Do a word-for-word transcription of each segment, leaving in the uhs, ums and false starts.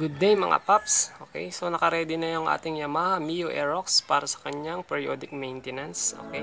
Good day mga paps. Okay, so naka-ready na yung ating Yamaha Mio Aerox para sa kanyang periodic maintenance. Okay.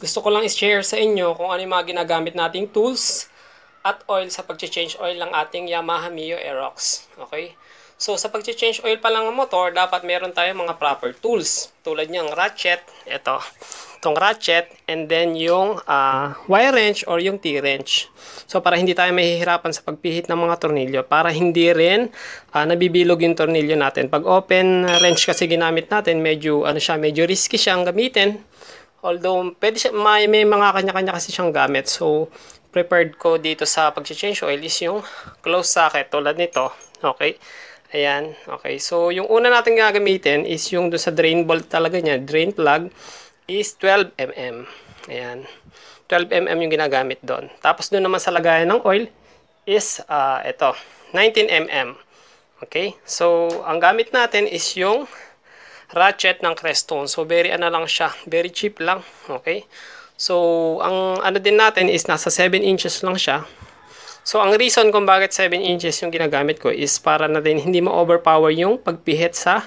Gusto ko lang i-share sa inyo kung ano yung mga ginagamit nating tools at oil sa pag-change oil ng ating Yamaha Mio Aerox. Okay? So, sa pag-change oil pa lang ng motor, dapat meron tayong mga proper tools. Tulad niyang ratchet, ito, itong ratchet, and then yung uh, wire wrench or yung T-wrench. So, para hindi tayo mahihirapan sa pagpihit ng mga tornilyo, para hindi rin uh, nabibilog yung tornilyo natin. Pag open wrench kasi ginamit natin, medyo, ano siya, medyo risky siyang gamitin. Although, pwede siya, may, may mga kanya-kanya kasi siyang gamit. So, prepared ko dito sa pag-change oil is yung closed socket tulad nito. Okay? Ayan. Okay. So, yung una natin gagamitin is yung doon sa drain bolt talaga niya. Drain plug is twelve millimeters. Ayan. twelve millimeters yung ginagamit doon. Tapos doon naman sa lagayan ng oil is uh, ito. nineteen millimeters. Okay? So, ang gamit natin is yung ratchet ng Crestone. So, very ano lang siya. Very cheap lang. Okay? So, ang ano din natin is nasa seven inches lang siya. So, ang reason kung bakit seven inches yung ginagamit ko is para na din hindi ma-overpower yung pagpihit sa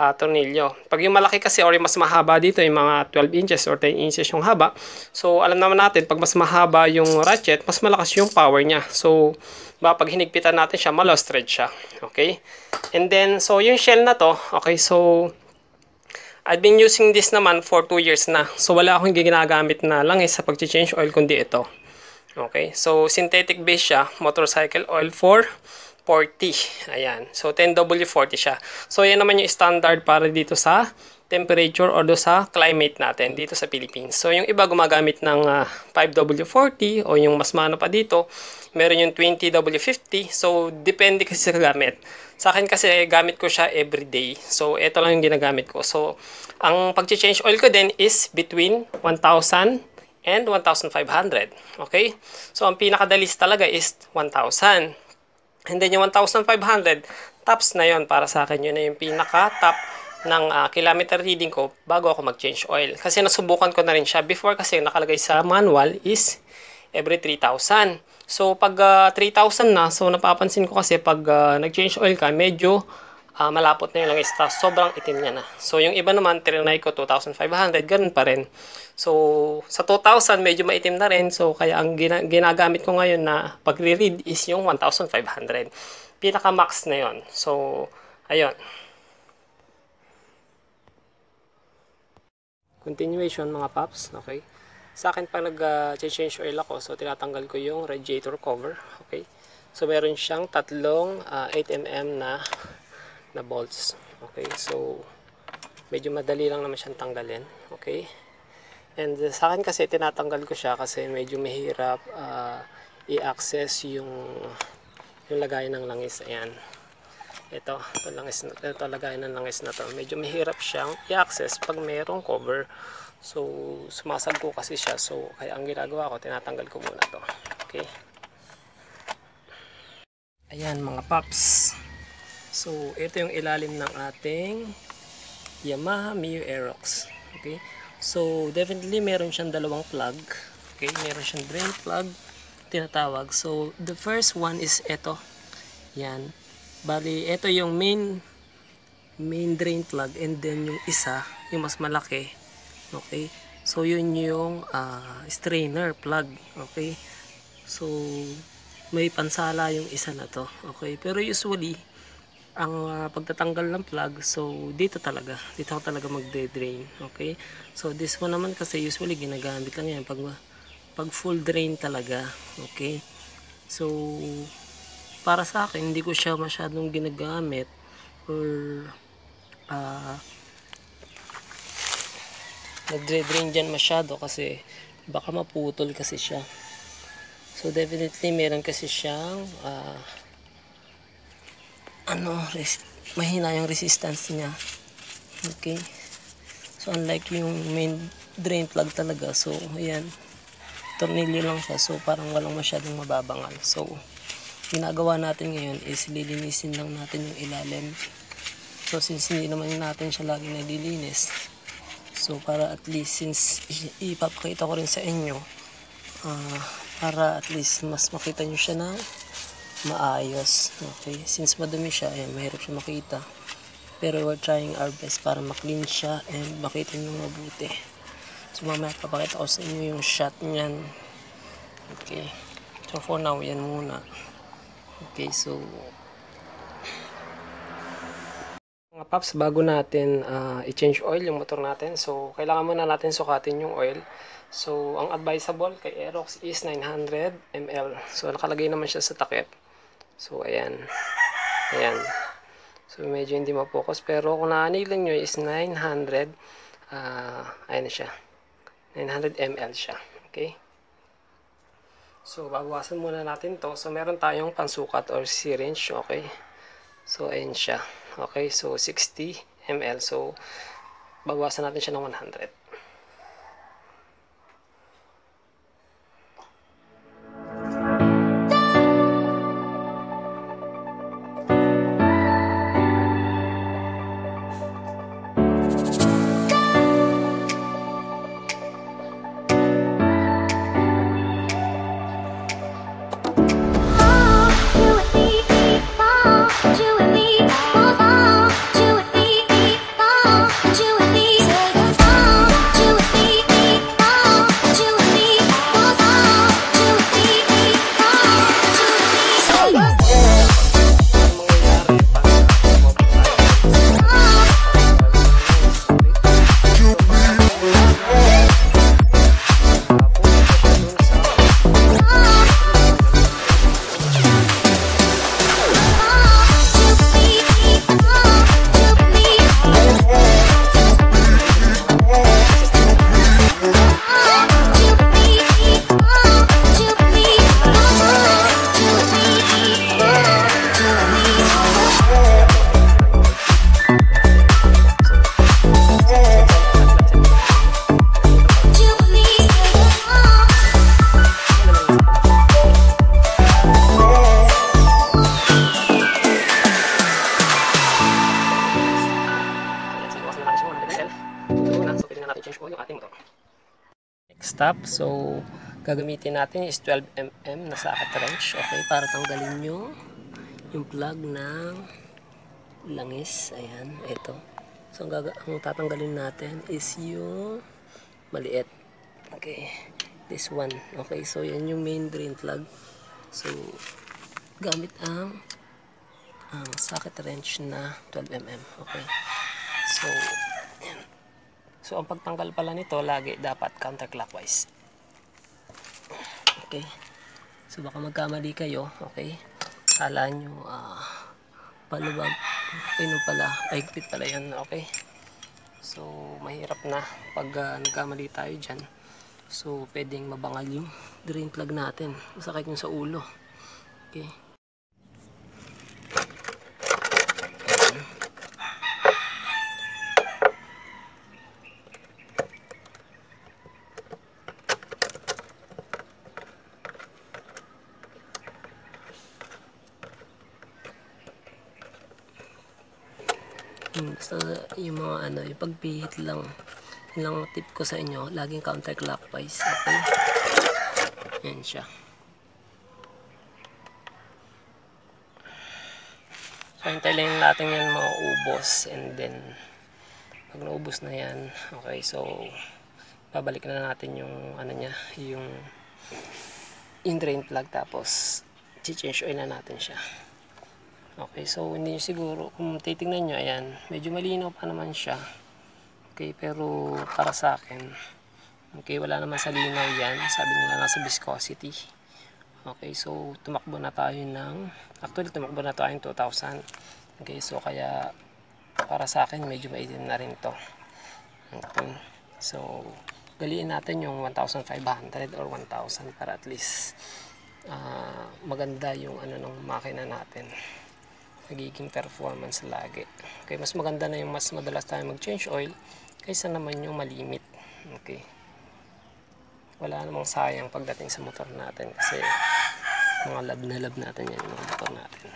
uh, tornilyo. Pag yung malaki kasi or yung mas mahaba dito, yung mga twelve inches or ten inches yung haba. So, alam naman natin, pag mas mahaba yung ratchet, mas malakas yung power niya. So, ba pag hinigpitan natin siya, malostred siya. Okay? And then, so, yung shell na to, okay, so, I've been using this naman for two years na. So, wala akong ginagamit na langis sa pag-change oil kundi ito. Okay. So, synthetic base siya. Motorcycle oil for forty. Ayan. So, ten W forty siya. So, yan naman yung standard para dito sa temperature or do sa climate natin dito sa Philippines. So, yung iba gumagamit ng uh, five W forty o yung mas mano pa dito. Meron yung twenty W fifty. So, depende kasi sa gamit. Sa akin kasi, gamit ko siya everyday. So, ito lang yung ginagamit ko. So, ang pag-change oil ko din is between one thousand and one thousand five hundred. Okay? So, ang pinakadalis talaga is one thousand. And then, yung one thousand five hundred, tops na yon para sa akin. Yun na yung pinaka-top ng uh, kilometer reading ko bago ako mag-change oil. Kasi nasubukan ko na rin siya. Before kasi nakalagay sa manual is every three thousand. So, pag uh, three thousand na, so napapansin ko kasi pag uh, nag-change oil ka, medyo uh, malapot na yung langis. Tapos, sobrang itim niya na. So, yung iba naman, tirinay ko two thousand five hundred, ganun pa rin. So, sa two thousand, medyo maitim na rin. So, kaya ang gina ginagamit ko ngayon na pag-read is yung one thousand five hundred. Pinaka-max na yon. So, ayun. Continuation mga paps, okay? Sa akin pag nag-change uh, oil ako, so tinatanggal ko yung radiator cover, okay? So meron siyang tatlong uh, eight millimeter na na bolts, okay? So medyo madali lang naman siyang tanggalin, okay? And uh, sa akin kasi tinatanggal ko siya kasi medyo mahirap uh, i-access yung yung lagayan ng langis, ayan. Ito, ito, langis, ito lagayan ng langis na to. Medyo mahirap siyang i-access pag mayroong cover. So, sumasagko kasi siya. So, kaya ang ginagawa ko, tinatanggal ko muna to. Okay. Ayan mga paps. So, ito yung ilalim ng ating Yamaha Mio Aerox. Okay. So, definitely meron siyang dalawang plug. Okay, meron siyang drain plug tinatawag. So, the first one is ito. Yan. Bali, ito yung main main drain plug and then yung isa, yung mas malaki. Okay? So, yun yung uh, strainer plug. Okay? So, may pansala yung isa na to. Okay? Pero usually, ang uh, pagtatanggal ng plug, so, dito talaga. Dito ako talaga magde-drain. Okay? So, this one naman kasi usually ginagamit lang yan pag, pag full drain talaga. Okay? So, para sa akin, hindi ko siya masyadong ginagamit or uh, nagdrain dyan masyado kasi baka maputol kasi siya. So definitely meron kasi siyang uh, ano, mahina yung resistance niya. Okay. So unlike yung main drain plug talaga. So ayan, tornilyo lang siya. So parang walang masyadong mababangal. So ginagawa natin ngayon is lilinisin lang natin yung ilalim. So since hindi naman natin siya lagi nililinis, so para at least since ipapakita ko rin sa inyo, uh, para at least mas makita nyo siya na maayos. Okay, since madumi siya, ayan, mahirap siya makita, pero we're trying our best para maklin siya and makita nyo mabuti. So mamaya papakita ko sa inyo yung shot nyan. Okay, so for now yan muna. Okay, so mga paps, bago natin uh, i-change oil yung motor natin, so kailangan muna natin sukatin yung oil. So ang advisable kay Aerox is nine hundred milliliters. So nakalagay naman siya sa takip. So, ayan. Ayan. So, medyo hindi ma-focus. Pero, kung naanilan nyo is nine hundred. Uh, ayan siya. nine hundred milliliters siya. Okay? So, babawasan muna natin to. So, meron tayong pansukat or syringe. Okay? So, ayan siya. Okay? So, sixty milliliters. So, babawasan natin siya ng one hundred. Stop. So, gagamitin natin is twelve millimeters na socket wrench. Okay, para tanggalin nyo yung plug ng langis. Ayan, ito. So, ang, ang tatanggalin natin is yung maliit. Okay, this one. Okay, so yan yung main drain plug. So, gamit ang, ang socket wrench na twelve millimeters. Okay, so, So, ang pagtanggal pala nito, lagi dapat counterclockwise. Okay. So, baka magkamali kayo. Okay. Kala nyo, ah, uh, palubang, ano pala, paigpit pala yun. Okay. So, mahirap na pag uh, nagkamali tayo dyan. So, pwedeng mabangal yung drain plug natin. Masakit nyo sa ulo. Okay. Basta yung mga ano, yung pagpihit lang, yung tip ko sa inyo, laging counterclockwise. Okay? Yan siya. So, hintay lang natin yan maubos, and then pag naubos na yan, okay, so babalik na natin yung ano niya, yung in-drain plug, tapos change oil na natin siya. Okay, so hindi nyo siguro, kung titignan nyo, ayan, medyo malinaw pa naman siya. Okay, pero para sa akin, okay, wala naman sa linaw yan. Sabi nila nasa viscosity. Okay, so tumakbo na tayo ng, actually tumakbo na tayo ng two thousand. Okay, so kaya para sa akin, medyo maitim na rin to. Okay, so galiin natin yung one thousand five hundred or one thousand para at least uh, maganda yung ano ng makina natin, nagiging performance lagi. Okay, mas maganda na yung mas madalas tayo mag-change oil kaysa naman yung malimit. Okay, wala namang sayang pagdating sa motor natin kasi mga lab na lab natin yan yung motor natin.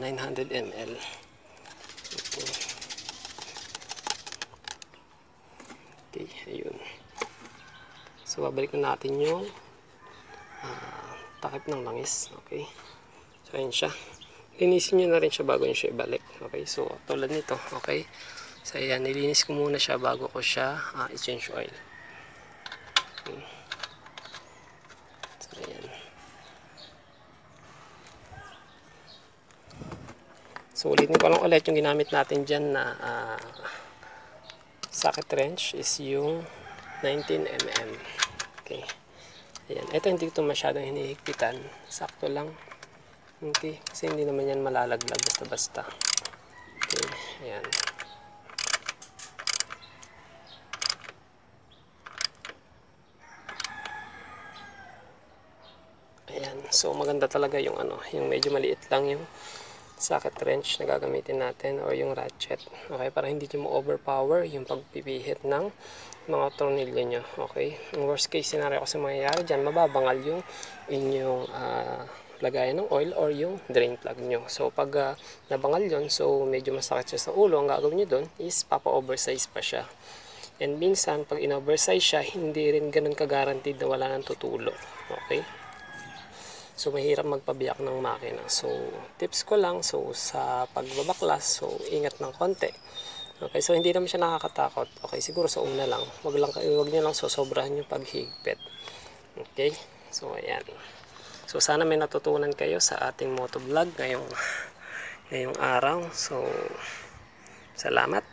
nine hundred milliliters. Okay. Okay, ayun. So, babalik na natin yung uh, takip ng langis. Okay. So, ayun siya. Linisin nyo na rin siya bago nyo siya ibalik. Okay, so, tulad nito. Okay. So, ayan, nilinis ko muna siya bago ko siya uh, i-change oil. Okay. So, ayan. So, ulitin ko lang ulit yung ginamit natin dyan na uh, socket wrench is yung nineteen millimeter. Okay. Ayan. Ito hindi ito masyadong hinihigpitan. Sakto lang. Okay. Kasi hindi naman yan malalaglag basta-basta. Okay. Ayan. Ayan. So, maganda talaga yung ano. Yung medyo maliit lang yung socket wrench na gagamitin natin or yung ratchet. Okay, para hindi nyo ma-overpower yung pagpipihit ng mga tornilyo nyo. Okay, ang worst case scenario kasi mangyayari dyan, mababangal yung inyong uh, lagayan ng oil or yung drain plug nyo. So, pag uh, nabangal yun, so medyo masakit siya sa ulo, ang gagawin nyo dun is papa-oversize pa siya. And minsan, pag in-oversize siya, hindi rin ganun ka-guaranteed na wala nang tutulo. Okay? So, mahirap magpabiyak ng makina. So, tips ko lang. So, sa pagbabaklas, so, ingat ng konti. Okay, so, hindi naman siya nakakatakot. Okay, siguro sa una lang. Huwag lang, huwag nyo lang sosobrahan yung paghigpit. Okay, so, ayan. So, sana may natutunan kayo sa ating motovlog ngayong, ngayong araw. So, salamat.